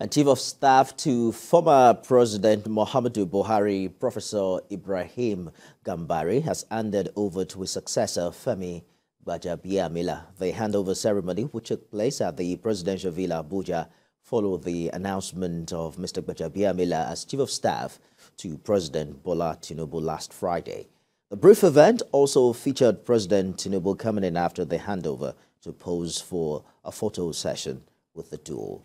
and Chief of Staff to former President Muhammadu Buhari, Professor Ibrahim Gambari, has handed over to his successor, Femi Gbajabiamila. The handover ceremony, which took place at the Presidential Villa Abuja, followed the announcement of Mr. Gbajabiamila as Chief of Staff to President Bola Tinubu last Friday. The brief event also featured President Tinubu coming in after the handover to pose for a photo session with the duo.